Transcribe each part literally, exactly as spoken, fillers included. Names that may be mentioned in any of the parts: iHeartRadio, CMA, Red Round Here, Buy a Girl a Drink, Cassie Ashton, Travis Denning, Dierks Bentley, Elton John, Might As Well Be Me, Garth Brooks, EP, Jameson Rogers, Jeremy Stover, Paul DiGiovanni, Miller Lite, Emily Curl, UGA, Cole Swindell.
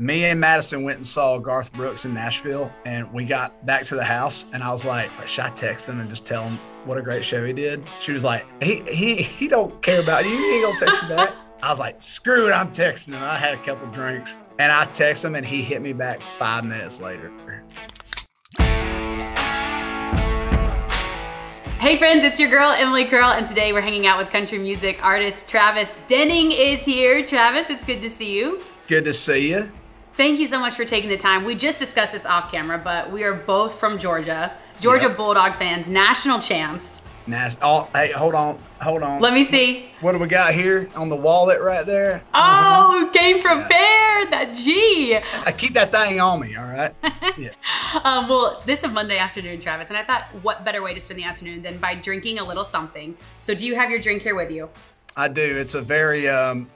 me and Madison went and saw Garth Brooks in Nashville, and we got back to the house, and I was like, should I text him and just tell him what a great show he did? She was like, he he he don't care about you. He ain't gonna text you back. I was like, screw it, I'm texting him. I had a couple drinks, and I text him, and he hit me back five minutes later. Hey friends, it's your girl, Emily Curl, and today we're hanging out with country music artist Travis Denning is here. Travis, it's good to see you. Good to see you. Thank you so much for taking the time. We just discussed this off camera, but we are both from Georgia. Georgia yep. Bulldog fans, national champs. Nash oh, hey, hold on, hold on. Let me see. What do we got here on the wallet right there? Oh, uh-huh. Came prepared, yeah. That G. I keep that thing on me, all right? Yeah. um, well, this is a Monday afternoon, Travis, and I thought what better way to spend the afternoon than by drinking a little something. So do you have your drink here with you? I do, it's a very, um,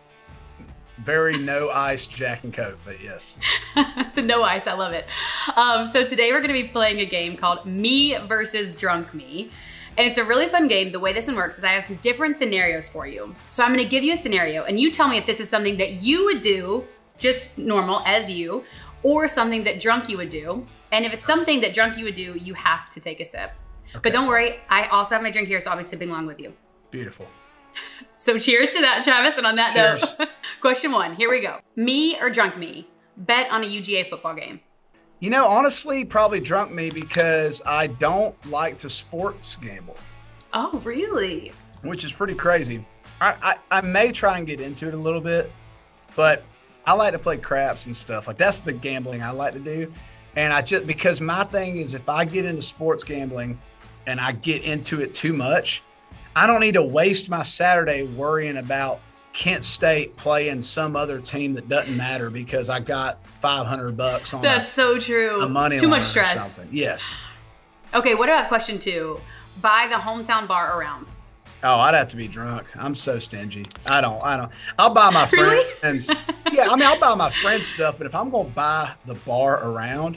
very no ice Jack and Coke, but yes. The no ice, I love it. Um, so today we're gonna be playing a game called Me versus Drunk Me. And it's a really fun game. The way this one works is I have some different scenarios for you. So I'm gonna give you a scenario and you tell me if this is something that you would do, just normal as you, or something that drunk you would do. And if it's something that drunk you would do, you have to take a sip. Okay. But don't worry, I also have my drink here, so I'll be sipping along with you. Beautiful. So cheers to that, Travis, and on that cheers. note, question one, here we go. Me or drunk me? Bet on a U G A football game. You know, honestly, probably drunk me because I don't like to sports gamble. Oh, really? Which is pretty crazy. I, I, I may try and get into it a little bit, but I like to play craps and stuff. Like, that's the gambling I like to do. And I just, because my thing is if I get into sports gambling and I get into it too much, I don't need to waste my Saturday worrying about Kent State playing some other team that doesn't matter because I got five hundred bucks on that's a, so true. A money it's too much stress. Yes. Okay, what about question two? Buy the hometown bar around. Oh, I'd have to be drunk. I'm so stingy. I don't, I don't. I'll buy my friends. Really? Yeah, I mean, I'll buy my friends stuff, but if I'm going to buy the bar around,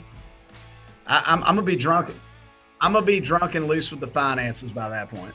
I, I'm, I'm going to be drunk. I'm going to be drunk and loose with the finances by that point.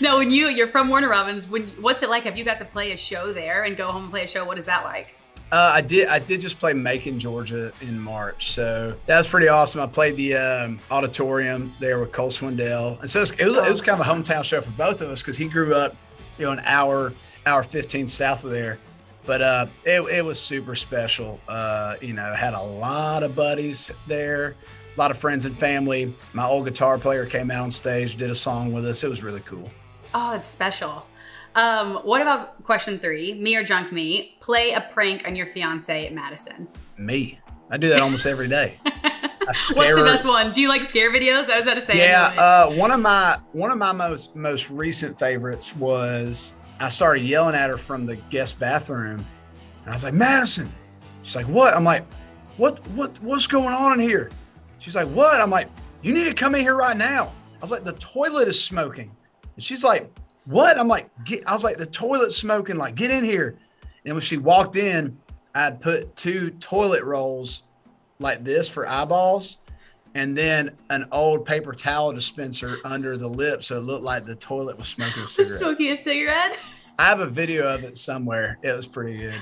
Now, when you, you're from Warner Robins, when, what's it like? Have you got to play a show there and go home and play a show? What is that like? Uh, I did I did just play Macon, Georgia in March. So that was pretty awesome. I played the um, auditorium there with Cole Swindell. And so it was, it was, it was kind of a hometown show for both of us because he grew up, you know, an hour, hour fifteen south of there. But uh, it, it was super special. Uh, you know, had a lot of buddies there. A lot of friends and family. My old guitar player came out on stage, did a song with us. It was really cool. Oh, it's special. Um, what about question three? Me or drunk me? Play a prank on your fiance, Madison. Me. I do that almost every day. I scare What's the best her. one? Do you like scare videos? I was about to say. Yeah, uh, one of my one of my most most recent favorites was I started yelling at her from the guest bathroom, and I was like, Madison. She's like, what? I'm like, what what what's going on in here? She's like, what? I'm like, you need to come in here right now. I was like, the toilet is smoking. And she's like, what? I'm like, get, I was like, the toilet's smoking, like, get in here. And when she walked in, I'd put two toilet rolls like this for eyeballs and then an old paper towel dispenser under the lip so it looked like the toilet was smoking a cigarette. Smoking a cigarette? I have a video of it somewhere. It was pretty good.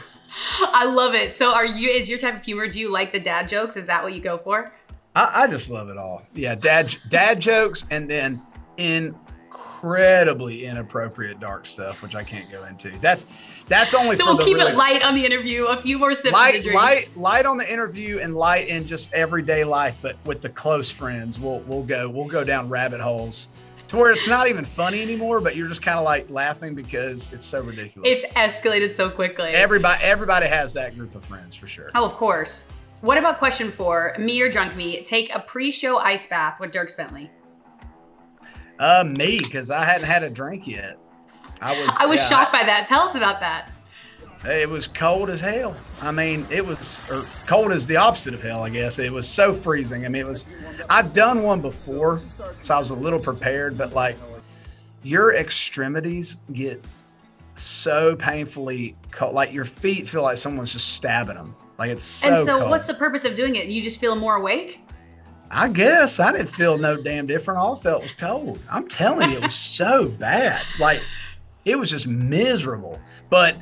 I love it. So are you, is your type of humor, do you like the dad jokes? Is that what you go for? I, I just love it all. Yeah, dad dad jokes and then incredibly inappropriate dark stuff, which I can't go into. That's that's only so for we'll the keep really it light on the interview. A few more sips light, of the drink. Light, light on the interview and light in just everyday life, but with the close friends, we'll we'll go we'll go down rabbit holes to where it's not even funny anymore, but you're just kind of like laughing because it's so ridiculous. It's escalated so quickly. Everybody everybody has that group of friends for sure. Oh, of course. What about question four? Me or drunk me? Take a pre-show ice bath with Dierks Bentley. Uh, me, because I hadn't had a drink yet. I was. I was yeah, shocked by that. Tell us about that. It was cold as hell. I mean, it was or cold as the opposite of hell, I guess. It was so freezing. I mean, it was. I've done one before, so I was a little prepared. But like, your extremities get so painfully cold. Like your feet feel like someone's just stabbing them. Like it's so And so cold. What's the purpose of doing it? You just feel more awake? I guess. I didn't feel no damn different. All I felt was cold. I'm telling you, it was so bad. Like it was just miserable. But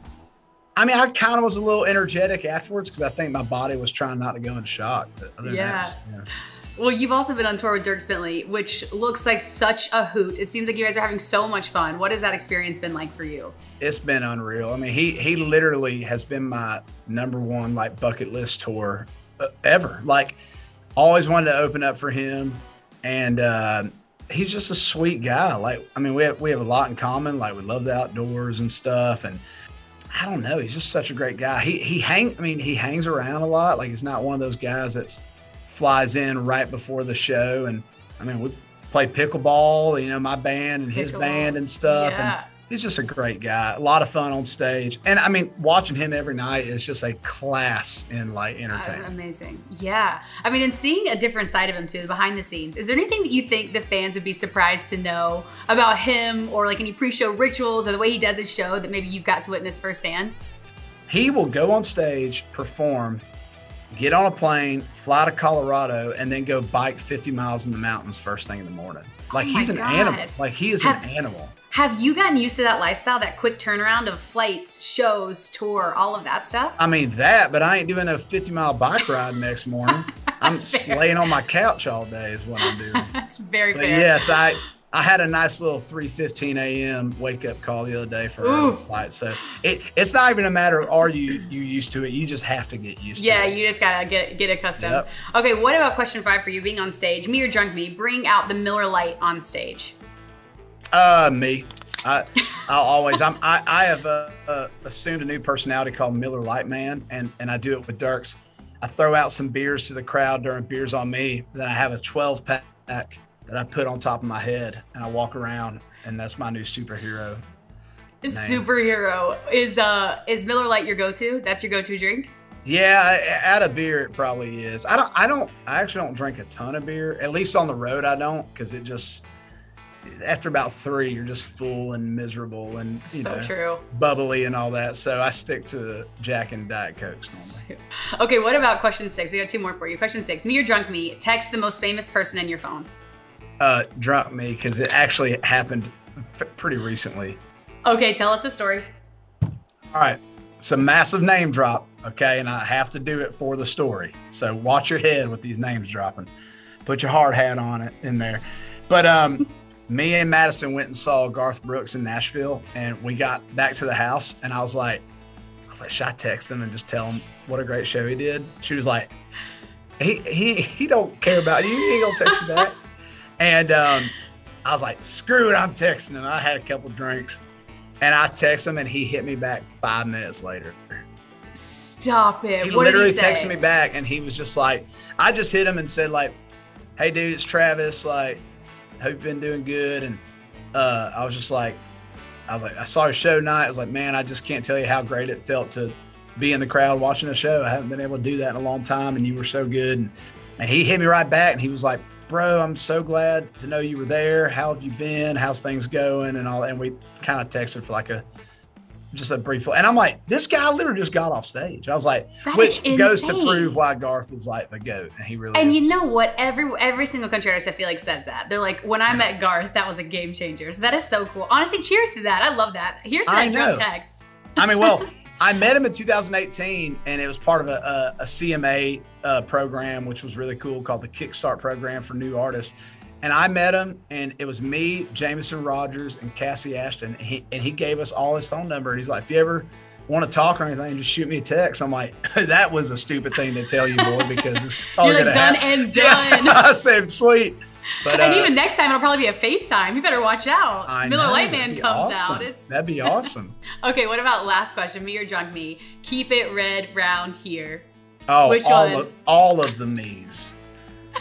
I mean, I kind of was a little energetic afterwards because I think my body was trying not to go into shock. But other yeah. than that, yeah. Well, you've also been on tour with Dierks Bentley, which looks like such a hoot. It seems like you guys are having so much fun. What has that experience been like for you? It's been unreal. I mean, he he literally has been my number one like bucket list tour uh, ever. Like, always wanted to open up for him, and uh, he's just a sweet guy. Like, I mean, we have we have a lot in common. Like, we love the outdoors and stuff, and I don't know. He's just such a great guy. He he hang. I mean, he hangs around a lot. Like, he's not one of those guys that's flies in right before the show. And I mean, we play pickleball, you know, my band and pickleball. his band and stuff. Yeah. And he's just a great guy, a lot of fun on stage. And I mean, watching him every night is just a class in like entertainment. Uh, amazing. Yeah. I mean, and seeing a different side of him too, behind the scenes, is there anything that you think the fans would be surprised to know about him, or like any pre-show rituals or the way he does his show that maybe you've got to witness firsthand? He will go on stage, perform, get on a plane, fly to Colorado, and then go bike fifty miles in the mountains first thing in the morning. Like, oh he's an God. animal. Like, he is have, an animal. Have you gotten used to that lifestyle, that quick turnaround of flights, shows, tour, all of that stuff? I mean, that, but I ain't doing a fifty mile bike ride next morning. I'm fair. Laying on my couch all day is what I'm doing. That's very but fair. Yes, I, I had a nice little three fifteen a m wake up call the other day for a flight. So it, it's not even a matter of are you you used to it. You just have to get used yeah, to it. Yeah, you just gotta get get accustomed. Yep. Okay, what about question five for you? Being on stage, me or drunk me? Bring out the Miller Lite on stage. Uh, me. I I'll always. I'm. I I have uh, uh, assumed a new personality called Miller Lite Man, and and I do it with Dierks. I throw out some beers to the crowd during Beers on Me. Then I have a twelve pack that I put on top of my head, and I walk around, and that's my new superhero name. Superhero. Is uh is Miller Lite your go-to? That's your go-to drink? Yeah, at a beer it probably is. I don't I don't I actually don't drink a ton of beer. At least on the road I don't, because it just after about three you're just full and miserable and you so know, true. bubbly and all that. So I stick to Jack and Diet Cokes normally. Okay, what about question six? We got two more for you. Question six, me or drunk me, text the most famous person in your phone. Uh, drunk me, because it actually happened f pretty recently. Okay, tell us a story. All right, it's a massive name drop, okay, and I have to do it for the story. So watch your head with these names dropping. Put your hard hat on it in there. But um, me and Madison went and saw Garth Brooks in Nashville, and we got back to the house, and I was like, I was like, should I text him and just tell him what a great show he did? She was like, he he he don't care about you. He ain't gonna text you back. And um, I was like, screw it, I'm texting him. I had a couple drinks. And I text him, and he hit me back five minutes later. Stop it. He what literally did he say? texted me back, and he was just like, I just hit him and said, like, hey, dude, it's Travis. Like, hope you've been doing good. And uh, I was just like, I was like, I saw your show tonight. I was like, man, I just can't tell you how great it felt to be in the crowd watching the show. I haven't been able to do that in a long time, and you were so good. And, and he hit me right back, and he was like, bro, I'm so glad to know you were there. How have you been? How's things going? And all, and we kind of texted for like a, just a brief, and I'm like, this guy literally just got off stage. I was like, that which goes to prove why Garth is like the GOAT. And he really And is. you know what? Every every single country artist I feel like says that. They're like, when I yeah. met Garth, that was a game changer. So that is so cool. Honestly, cheers to that. I love that. Here's to that drunk text. I mean, well, I met him in two thousand eighteen, and it was part of a, a, a C M A uh, program, which was really cool, called the Kickstart Program for New Artists. And I met him, and it was me, Jameson Rogers, and Cassie Ashton. And he, and he gave us all his phone number. And he's like, if you ever want to talk or anything, just shoot me a text. I'm like, that was a stupid thing to tell you, boy, because it's all You're like, done happen. and done. Yeah, I said, sweet. But, and uh, even next time, it'll probably be a FaceTime. You better watch out. I Miller Lite Man comes awesome. out. It's... That'd be awesome. Okay, what about last question? Me or drunk me? Keep it red round here. Oh, Which all, one? Of, all of the me's.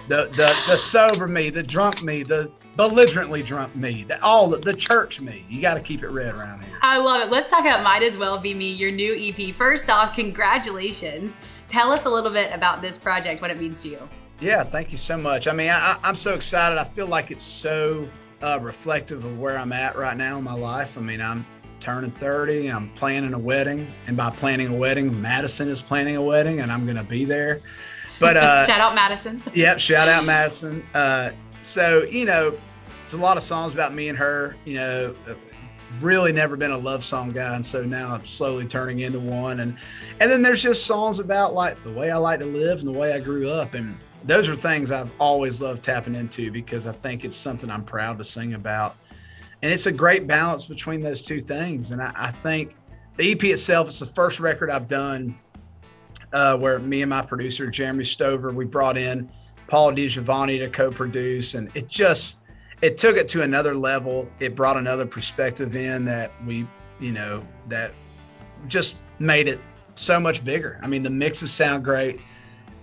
The, the, the sober me, the drunk me, the belligerently drunk me, the, all the, the church me. You got to keep it red around here. I love it. Let's talk about Might As Well Be Me, your new E P. First off, congratulations. Tell us a little bit about this project, what it means to you. Yeah, thank you so much. I mean, I, I'm so excited. I feel like it's so uh, reflective of where I'm at right now in my life. I mean, I'm turning thirty, I'm planning a wedding. And by planning a wedding, Madison is planning a wedding, and I'm going to be there. But uh, shout out Madison. Yep, shout out Madison. Uh, so, you know, there's a lot of songs about me and her, you know, really never been a love song guy, and so now I'm slowly turning into one. And and then there's just songs about like the way I like to live and the way I grew up, and those are things I've always loved tapping into because I think it's something I'm proud to sing about. And it's a great balance between those two things. And I, I think the E P itself, it's the first record I've done uh, where me and my producer, Jeremy Stover, we brought in Paul DiGiovanni to co-produce. And it just, it took it to another level. It brought another perspective in that we, you know, that just made it so much bigger. I mean, the mixes sound great.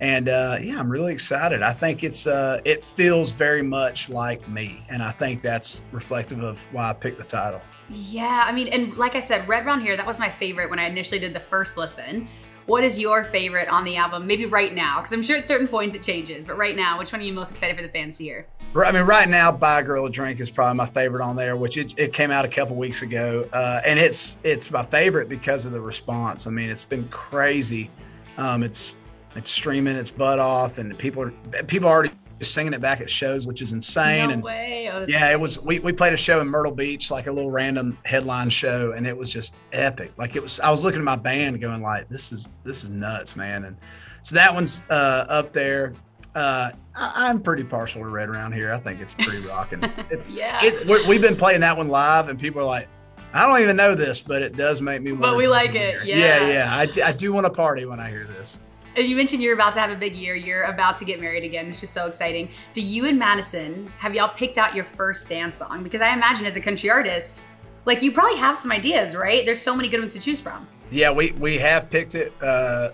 And uh, yeah, I'm really excited. I think it's uh, it feels very much like me. And I think that's reflective of why I picked the title. Yeah, I mean, and like I said, Red Round Here, that was my favorite when I initially did the first listen. What is your favorite on the album, maybe right now? Because I'm sure at certain points it changes, but right now, which one are you most excited for the fans to hear? I mean, right now, Buy a Girl a Drink is probably my favorite on there, which it, it came out a couple weeks ago. Uh, and it's it's my favorite because of the response. I mean, it's been crazy. Um, it's It's streaming its butt off, and people are people are already singing it back at shows, which is insane. No and way. Oh, yeah, insane. It was. We, we played a show in Myrtle Beach, like a little random headline show, and it was just epic. Like it was. I was looking at my band, going like, "This is this is nuts, man." And so that one's uh, up there. Uh, I, I'm pretty partial to Red Round Here. I think it's pretty rocking. It's yeah. It, we're, we've been playing that one live, and people are like, I don't even know this, but it does make me. But we like it. Here. Yeah, yeah. I, I do want to party when I hear this. You mentioned you're about to have a big year. You're about to get married again, which is so exciting. Do you and Madison, have y'all picked out your first dance song? Because I imagine as a country artist, like you probably have some ideas, right? There's so many good ones to choose from. Yeah, we, we have picked it. Uh,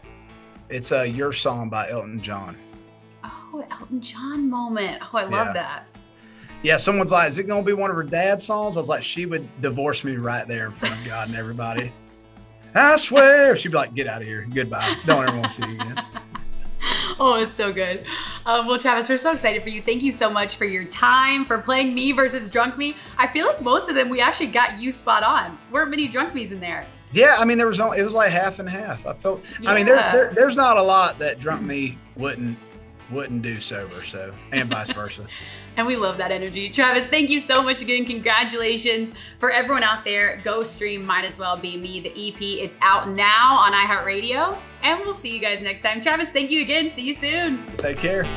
it's uh, Your Song by Elton John. Oh, Elton John moment. Oh, I love yeah. that. Yeah, someone's like, is it going to be one of her dad's songs? I was like, she would divorce me right there in front of God and everybody. I swear. She'd be like, get out of here. Goodbye. Don't ever want to see you again. Oh, it's so good. Um, well, Travis, we're so excited for you. Thank you so much for your time, for playing me versus drunk me. I feel like most of them, we actually got you spot on. Weren't many drunk me's in there. Yeah, I mean, there was only, it was like half and half. I felt, yeah. I mean, there, there, there's not a lot that drunk me wouldn't, wouldn't do sober, so, and vice versa. And we love that energy. Travis, thank you so much again. Congratulations. For everyone out there, go stream Might As Well Be Me, the E P. It's out now on iHeartRadio, and we'll see you guys next time. Travis, thank you again. See you soon. Take care.